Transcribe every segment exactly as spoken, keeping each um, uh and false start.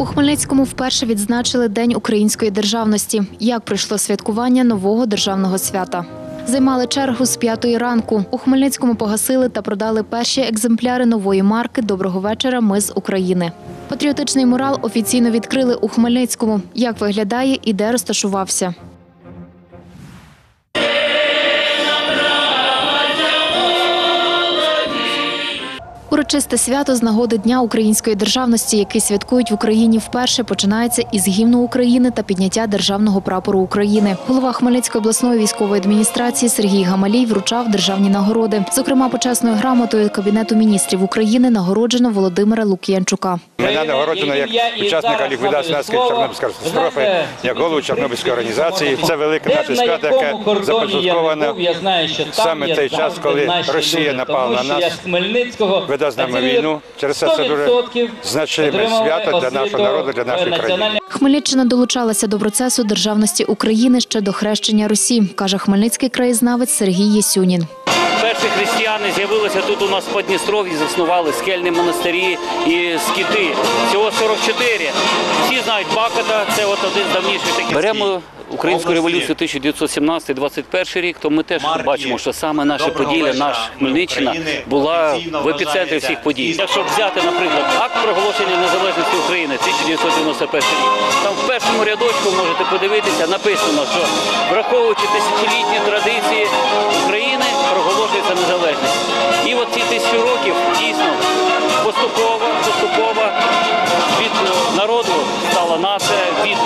У Хмельницькому вперше відзначили День української державності. Як пройшло святкування нового державного свята? Займали чергу з п'ятої ранку. У Хмельницькому погасили та продали перші екземпляри нової марки «Доброго вечора, ми з України». Патріотичний мурал офіційно відкрили у Хмельницькому. Як виглядає і де розташувався? Урочисте свято з нагоди Дня української державності, який святкують в Україні вперше, починається із гімну України та підняття державного прапору України. Голова Хмельницької обласної військової адміністрації Сергій Гамалій вручав державні нагороди. Зокрема, почесною грамотою Кабінету міністрів України нагороджено Володимира Лук'янчука. Мене нагороджено як учасника ліквідації наслідків Чорнобильської катастрофи, як голову Чорнобильської організації. Це велике наше свято, яке започатковане саме той час, коли Росія напала на нас. З нами війну. Через це це дуже значиме свято для нашого народу, для нашої країни. Хмельниччина долучалася до процесу державності України ще до хрещення Русі, каже хмельницький краєзнавець Сергій Єсюнін. Перші християни з'явилися тут у нас в Подністров'ї, заснували скельні монастирі і скити. Всього сорок чотири. Всі знають Бакота, це от один з давніших таких. Беремо українську революцію тисяча дев'ятсот сімнадцятий — двадцять перший рік, то ми теж бачимо, що саме наша Поділля, наша Хмельниччина була в епіцентрі всіх подій. Якщо взяти, наприклад, акт проголошення незалежності України тисяча дев'ятсот дев'яносто перший рік, там в першому рядочку можете подивитися, написано, що враховуючи тисячолітні традиції України, проголошується незалежність. І от ці тисячі років дійсно поступово, поступово від народу стала наша, від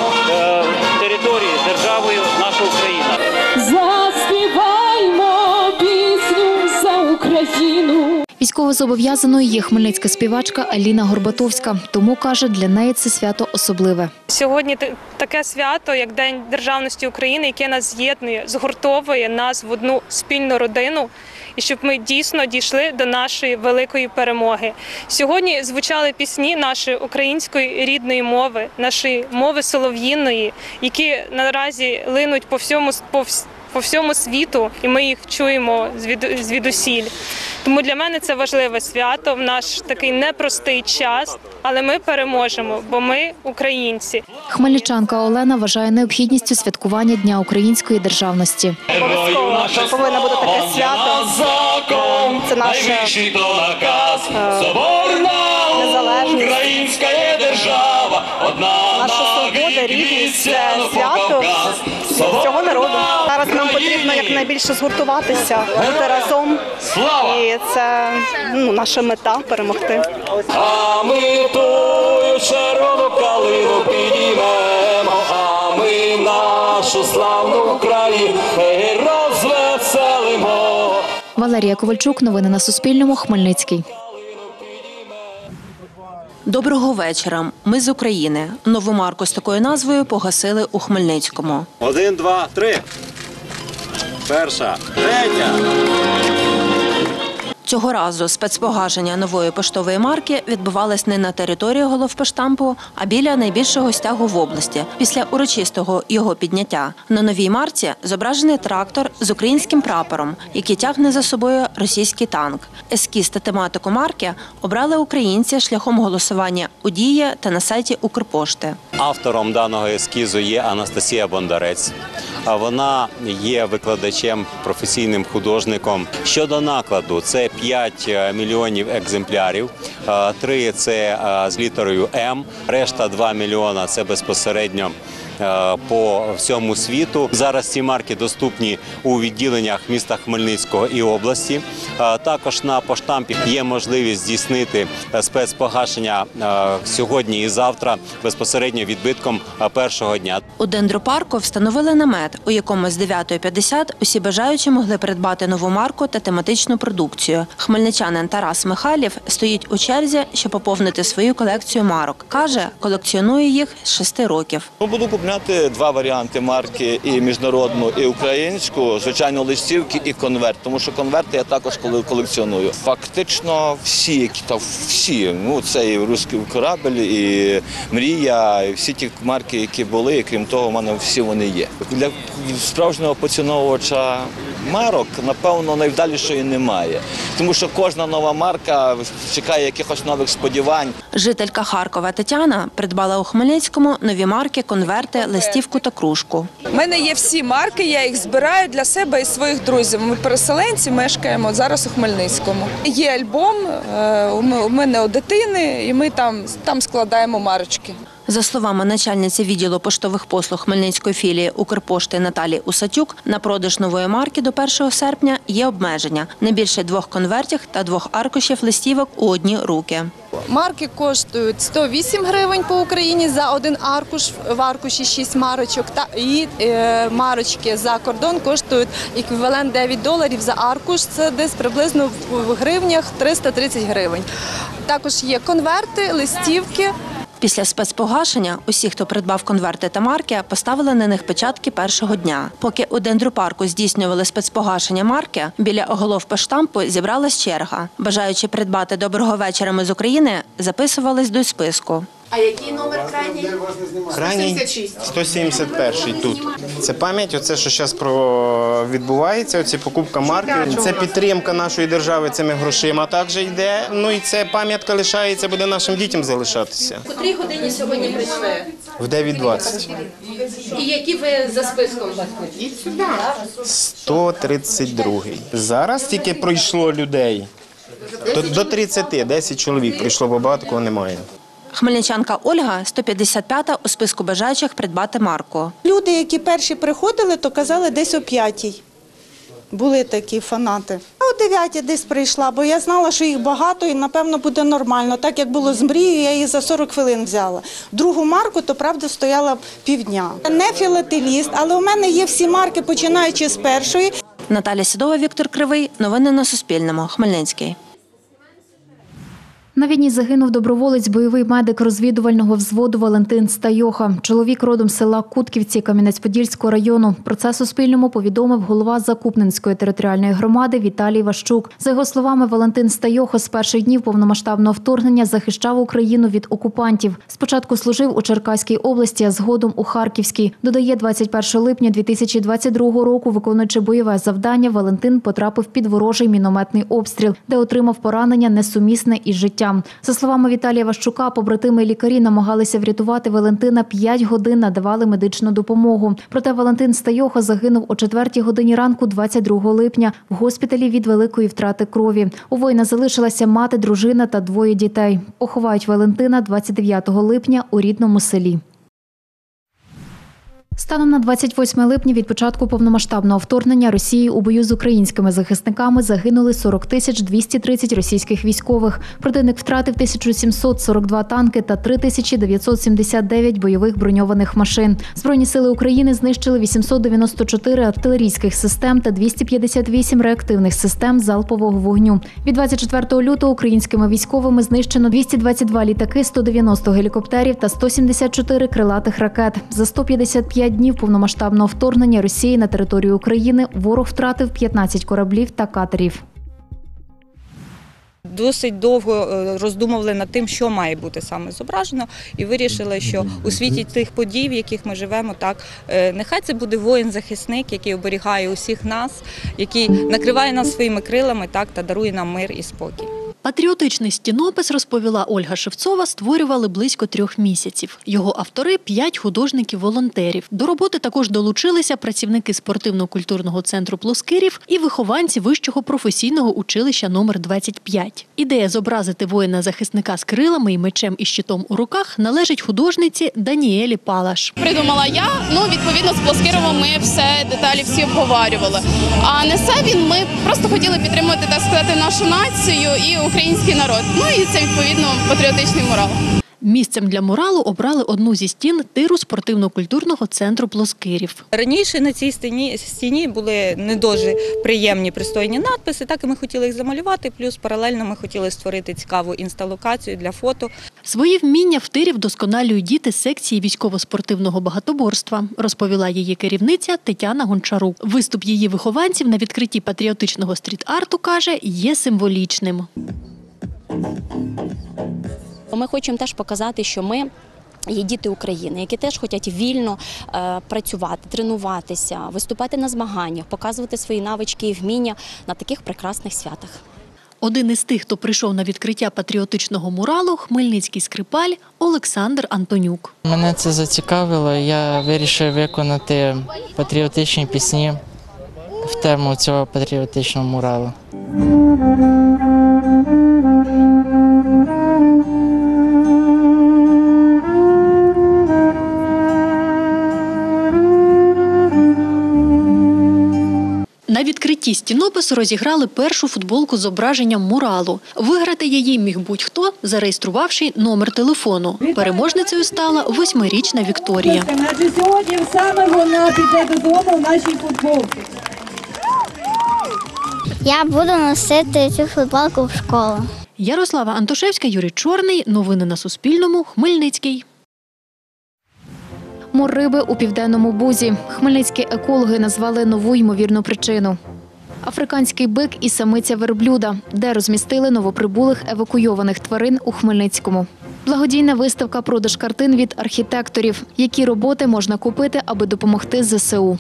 території державою наша Україна. Заспіваймо пісню за Україну. Військовозобов'язаною є хмельницька співачка Аліна Горбатовська, тому, каже, для неї це свято особливе. Сьогодні таке свято, як День державності України, яке нас з'єднує, згуртовує нас в одну спільну родину, і щоб ми дійсно дійшли до нашої великої перемоги. Сьогодні звучали пісні нашої української рідної мови, нашої мови солов'їної, які наразі линуть по всьому повсюду. По всьому світу, і ми їх чуємо звідусіль. Тому для мене це важливе свято в наш такий непростий час, але ми переможемо, бо ми українці. Хмельничанка Олена вважає необхідністю святкування Дня української державності. Обов'язково повинно бути таке свято. Це наша незалежність, наша свобода, рівність, свято всього народу. Зараз нам потрібно якнайбільше згуртуватися, бути разом, і це ну, наша мета – перемогти. А ми тою червону калину підіймемо, а ми нашу славну Україну розвеселимо. Валерія Ковальчук, новини на Суспільному, Хмельницький. «Доброго вечора. Ми з України». Нову марку з такою назвою погасили у Хмельницькому. Один, два, три. Перша, третя. Цього разу спецпогашення нової поштової марки відбувалось не на території головпоштампу, а біля найбільшого стягу в області. Після урочистого його підняття на новій марці зображений трактор з українським прапором, який тягне за собою російський танк. Ескіз та тематику марки обрали українці шляхом голосування у «Дії» та на сайті Укрпошти. Автором даного ескізу є Анастасія Бондарець. Вона є викладачем, професійним художником. Щодо накладу, це п'ять мільйонів екземплярів, три – це з літерою «М», решта два мільйона – це безпосередньо по всьому світу. Зараз ці марки доступні у відділеннях міста Хмельницького і області. Також на поштампі є можливість здійснити спецпогашення сьогодні і завтра безпосередньо відбитком першого дня. У дендропарку встановили намет, у якому з дев'ятої п'ятдесят усі бажаючі могли придбати нову марку та тематичну продукцію. Хмельничанин Тарас Михайлєв стоїть у черзі, щоб поповнити свою колекцію марок. Каже, колекціонує їх з шести років. Буду купувати розробляти два варіанти марки – і міжнародну, і українську, звичайно, листівки і конверт, тому що конверти я також колекціоную. Фактично всі, та всі, ну це і «Руський корабель», і «Мрія», і всі ті марки, які були, і крім того, в мене всі вони є. Для справжнього поціновувача марок, напевно, найвдалішої немає, тому що кожна нова марка чекає якихось нових сподівань. Жителька Харкова Тетяна придбала у Хмельницькому нові марки, конверти, листівку та кружку. У мене є всі марки, я їх збираю для себе і своїх друзів. Ми переселенці, мешкаємо зараз у Хмельницькому. Є альбом, у мене у дитини, і ми там, там складаємо марочки. За словами начальниці відділу поштових послуг Хмельницької філії «Укрпошти» Наталі Усатюк, на продаж нової марки до першого серпня є обмеження – не більше двох конвертів та двох аркушів листівок у одні руки. Марки коштують сто вісім гривень по Україні за один аркуш, в аркуші шість марочок, та і марочки за кордон коштують еквівалент дев'ять доларів за аркуш, це десь приблизно в гривнях триста тридцять гривень. Також є конверти, листівки. Після спецпогашення усі, хто придбав конверти та марки, поставили на них печатки першого дня. Поки у дендропарку здійснювали спецпогашення марки, біля оголов по штампу зібралась черга. Бажаючи придбати «Доброго вечора, ми з України», записувались до списку. А який номер крайній? Крайній сто сімдесят перший тут. Це пам'ять, оце, що зараз відбувається, оці покупка марків. Це підтримка нашої держави цими грошима також йде. Ну і це пам'ятка лишається, буде нашим дітям залишатися. В котрій годині сьогодні прийшли? В дев'ять двадцять. І які ви за списком? сто тридцять другий. Зараз тільки прийшло людей. До тридцяти, десять чоловік прийшло, бо багато кого немає. Хмельничанка Ольга – сто п'ятдесят п'ята у списку бажаючих придбати марку. Люди, які перші приходили, то казали десь о п'ятій. Були такі фанати. А о дев'ятій десь прийшла, бо я знала, що їх багато і, напевно, буде нормально. Так, як було з «Мрією», я її за сорок хвилин взяла. Другу марку, то, правда, стояла півдня. Не філателіст, але у мене є всі марки, починаючи з першої. Наталя Сідова, Віктор Кривий. Новини на Суспільному. Хмельницький. На війні загинув доброволець, бойовий медик розвідувального взводу Валентин Стайоха. Чоловік родом з села Кутківці Кам'янець-Подільського району. Про це Суспільному повідомив голова Закупненської територіальної громади Віталій Ващук. За його словами, Валентин Стайоха з перших днів повномасштабного вторгнення захищав Україну від окупантів. Спочатку служив у Черкаській області, а згодом у Харківській. Додає, двадцять першого липня дві тисячі двадцять другого року, виконуючи бойове завдання, Валентин потрапив під ворожий мінометний обстріл, де отримав поранення несумісне із життям. За словами Віталія Ващука, побратими і лікарі намагалися врятувати Валентина п'ять годин, надавали медичну допомогу. Проте Валентин Стайоха загинув о четвертій годині ранку двадцять другого липня в госпіталі від великої втрати крові. У воїна залишилася мати, дружина та двоє дітей. Поховають Валентина двадцять дев'ятого липня у рідному селі. Станом на двадцять восьме липня від початку повномасштабного вторгнення Росії у бою з українськими захисниками загинули сорок тисяч двісті тридцять російських військових. Противник втратив тисячу сімсот сорок два танки та три тисячі дев'ятсот сімдесят дев'ять бойових броньованих машин. Збройні сили України знищили вісімсот дев'яносто чотири артилерійських систем та двісті п'ятдесят вісім реактивних систем залпового вогню. Від двадцять четвертого лютого українськими військовими знищено двісті двадцять два літаки, сто дев'яносто гелікоптерів та сто сімдесят чотири крилатих ракет. За сто п'ятдесят п'ять днів повномасштабного вторгнення Росії на територію України ворог втратив п'ятнадцять кораблів та катерів. Досить довго роздумували над тим, що має бути саме зображено, і вирішили, що у світі тих подій, в яких ми живемо, так, нехай це буде воїн-захисник, який оберігає усіх нас, який накриває нас своїми крилами, так, та дарує нам мир і спокій. Патріотичний стінопис, розповіла Ольга Шевцова, створювали близько трьох місяців. Його автори – п'ять художників-волонтерів. До роботи також долучилися працівники спортивно-культурного центру «Плоскирів» і вихованці Вищого професійного училища номер двадцять п'ять. Ідея зобразити воїна-захисника з крилами і мечем і щитом у руках належить художниці Даніелі Палаш. Придумала я, ну відповідно з «Плоскировим» ми все, деталі всі обговорювали. А не все він, ми просто хотіли підтримувати, так сказати, нашу націю і український народ. Ну і це, відповідно, патріотичний мурал. Місцем для муралу обрали одну зі стін тиру спортивно-культурного центру «Плоскирів». Раніше на цій стіні, стіні були не дуже приємні, пристойні надписи, так і ми хотіли їх замалювати, плюс паралельно ми хотіли створити цікаву інсталокацію для фото. Свої вміння в тирі вдосконалюють діти з секції військово-спортивного багатоборства, розповіла її керівниця Тетяна Гончарук. Виступ її вихованців на відкритті патріотичного стріт-арту, каже, є символічним. Ми хочемо теж показати, що ми є діти України, які теж хочуть вільно працювати, тренуватися, виступати на змаганнях, показувати свої навички і вміння на таких прекрасних святах. Один із тих, хто прийшов на відкриття патріотичного муралу – хмельницький скрипаль Олександр Антонюк. Мене це зацікавило, я вирішив виконати патріотичні пісні в тему цього патріотичного муралу. На відкритті стінопису розіграли першу футболку з зображенням муралу. Виграти її міг будь-хто, зареєструвавши номер телефону. Переможницею стала восьмирічна Вікторія. Адже сьогодні саме вона піде додому в нашій футболці. Я буду носити цю футболку в школу. Ярослава Антошевська, Юрій Чорний. Новини на Суспільному. Хмельницький. Мориби у Південному Бузі. Хмельницькі екологи назвали нову ймовірну причину. Африканський бик і самиця верблюда, де розмістили новоприбулих евакуйованих тварин у Хмельницькому. Благодійна виставка «Продаж картин від архітекторів». Які роботи можна купити, аби допомогти ЗСУ?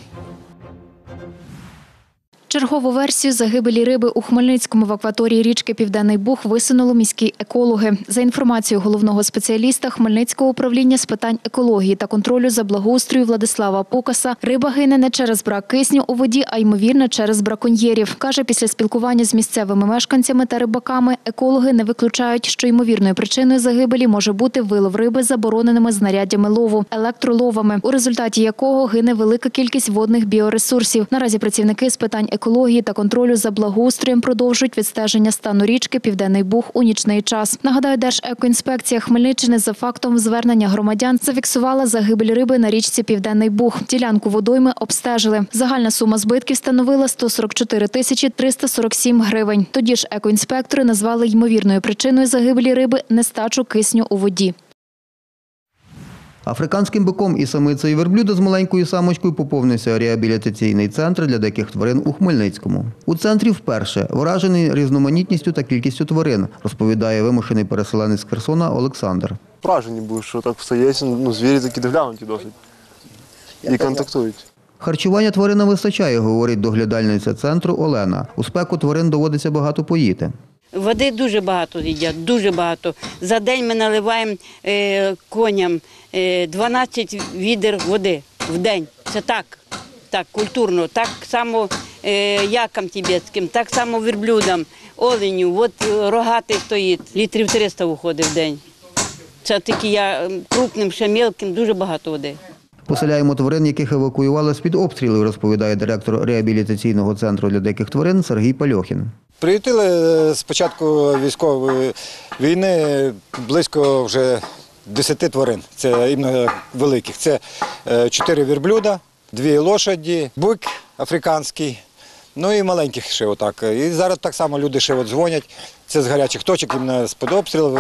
Чергову версію загибелі риби у Хмельницькому в акваторії річки Південний Буг висунули міські екологи. За інформацією головного спеціаліста Хмельницького управління з питань екології та контролю за благоустрою Владислава Покаса, риба гине не через брак кисню у воді, а ймовірно через браконьєрів. Каже, після спілкування з місцевими мешканцями та рибаками екологи не виключають, що ймовірною причиною загибелі може бути вилов риби забороненими знаряддями лову – електроловами, у результаті якого гине велика кількість водних біоресурсів. Наразі працівники з питань екології екології та контролю за благоустроєм продовжують відстеження стану річки Південний Буг у нічний час. Нагадаю, Держекоінспекція Хмельниччини за фактом звернення громадян зафіксувала загибель риби на річці Південний Буг. Ділянку водойми обстежили. Загальна сума збитків становила сто сорок чотири тисячі триста сорок сім гривень. Тоді ж екоінспектори назвали ймовірною причиною загибелі риби нестачу кисню у воді. Африканським биком і самицею верблюда з маленькою самочкою поповнився реабілітаційний центр для диких тварин у Хмельницькому. У центрі вперше, вражений різноманітністю та кількістю тварин, розповідає вимушений переселенець з Херсона Олександр. Вражені були, що так все є, ну, звірі такі доглянуті досить і контактують. Харчування тваринам вистачає, говорить доглядальниця центру Олена. У спеку тварин доводиться багато поїти. Води дуже багато їдять, дуже багато. За день ми наливаємо е, коням е, дванадцять відер води в день. Це так, так культурно, так само е, якам тибетським, так само верблюдам, оленю. От рогатий стоїть, літрів триста виходить в день. Це такі я крупним, ще мелким, дуже багато води. Поселяємо тварин, яких евакуювали з-під обстрілів, розповідає директор реабілітаційного центру для диких тварин Сергій Пальохін. Приютили з початку військової війни близько вже десяти тварин, це іменно великих. Це чотири верблюда, дві лошаді, бик африканський, ну і маленьких ще отак. І зараз так само люди ще от дзвонять, це з гарячих точок, іменно з-під обстрілів,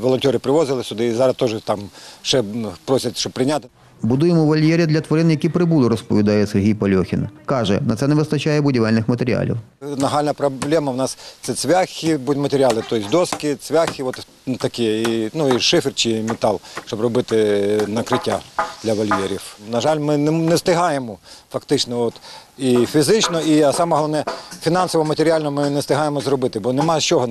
волонтери привозили сюди і зараз теж там ще просять, щоб прийняти. Будуємо вольєри для тварин, які прибули, розповідає Сергій Пальохін. Каже, на це не вистачає будівельних матеріалів. Нагальна проблема в нас – це цвяхи, будматеріали, тобто доски, цвяхи, от такі, і, ну і шифер чи метал, щоб робити накриття для вольєрів. На жаль, ми не встигаємо фактично от, і фізично, і а саме головне фінансово, матеріально ми не встигаємо зробити, бо нема з чого.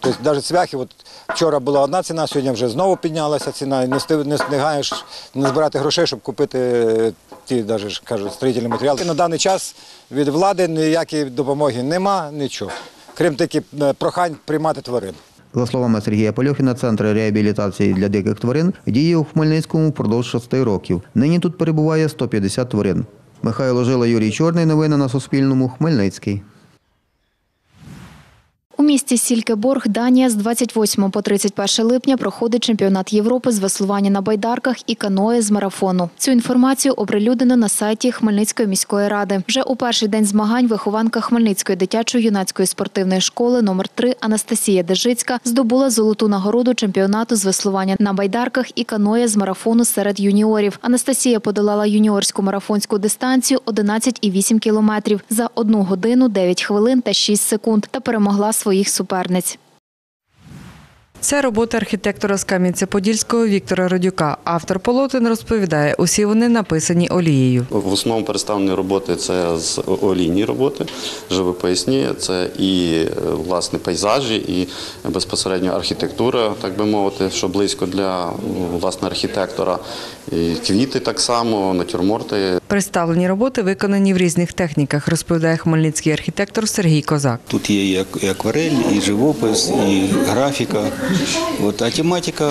Тобто навіть цвяхи, от вчора була одна ціна, сьогодні вже знову піднялася ціна, і не встигаєш не збирати гроші. Грошей, щоб купити ті, навіть, кажуть, строїтельні матеріали. На даний час від влади ніякої допомоги нема, нічого, крім тільки прохань приймати тварин. За словами Сергія Пальохіна, центр реабілітації для диких тварин діє у Хмельницькому впродовж шести років. Нині тут перебуває сто п'ятдесят тварин. Михайло Жила, Юрій Чорний. Новини на Суспільному. Хмельницький. місті Сількеборг, Данія з двадцять восьме по тридцять перше липня проходить чемпіонат Європи з веслування на байдарках і каное з марафону. Цю інформацію оприлюднено на сайті Хмельницької міської ради. Вже у перший день змагань вихованка Хмельницької дитячо-юнацької спортивної школи номер три Анастасія Дежицька здобула золоту нагороду чемпіонату з веслування на байдарках і каное з марафону серед юніорів. Анастасія подолала юніорську марафонську дистанцію одинадцять цілих вісім десятих кілометрів за одну годину, дев'ять хвилин та шість секунд та перемогла своїх суперниць. Це робота архітектора з Кам'янця-Подільського Віктора Радюка. Автор полотен розповідає, усі вони написані олією. В основному представлені роботи – це з олійні роботи, живописні, це і, власне, пейзажі, і безпосередньо архітектура, так би мовити, що близько для, власне, архітектора. І квіти так само, натюрморти. Представлені роботи виконані в різних техніках, розповідає хмельницький архітектор Сергій Козак. Тут є і акварель, і живопис, і графіка. От, а тематика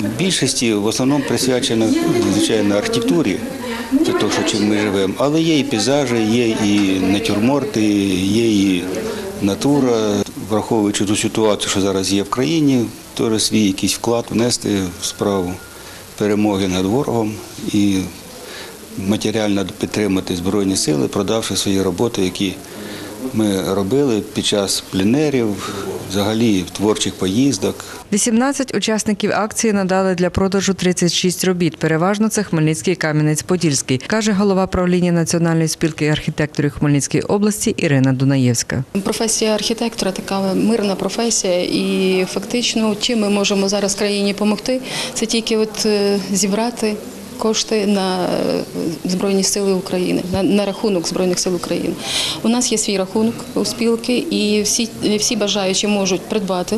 в більшості в основному присвячена, звичайно, архітектурі, це те, чим ми живемо, але є і пейзажі, є і натюрморти, є і натура. Враховуючи ту ситуацію, що зараз є в країні, теж свій якийсь вклад внести в справу перемоги над ворогом і матеріально підтримати Збройні сили, продавши свої роботи, які ми робили під час пленерів, взагалі творчих поїздок. вісімнадцять учасників акції надали для продажу тридцять шість робіт. Переважно це Хмельницький, Кам'янець-Подільський, каже голова правління Національної спілки архітекторів Хмельницької області Ірина Дунаєвська. Професія архітектора така мирна професія, і фактично чим ми можемо зараз країні допомогти, це тільки от зібрати кошти на Збройні сили України, на, на рахунок Збройних сил України. У нас є свій рахунок у спілки, і всі, всі бажаючі можуть придбати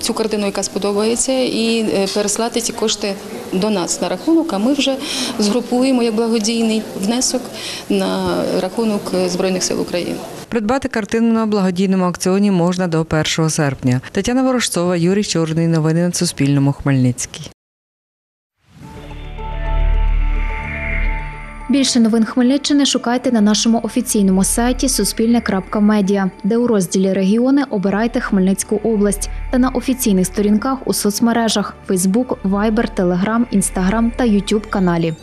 цю картину, яка сподобається, і переслати ці кошти до нас на рахунок, а ми вже згрупуємо як благодійний внесок на рахунок Збройних сил України. Придбати картину на благодійному аукціоні можна до першого серпня. Тетяна Ворожцова, Юрій Чорний. Новини на Суспільному. Хмельницький. Більше новин Хмельниччини шукайте на нашому офіційному сайті суспільне крапка медіа, де у розділі «Регіони» обирайте Хмельницьку область, та на офіційних сторінках у соцмережах – Facebook, Viber, Telegram, Instagram та YouTube каналі.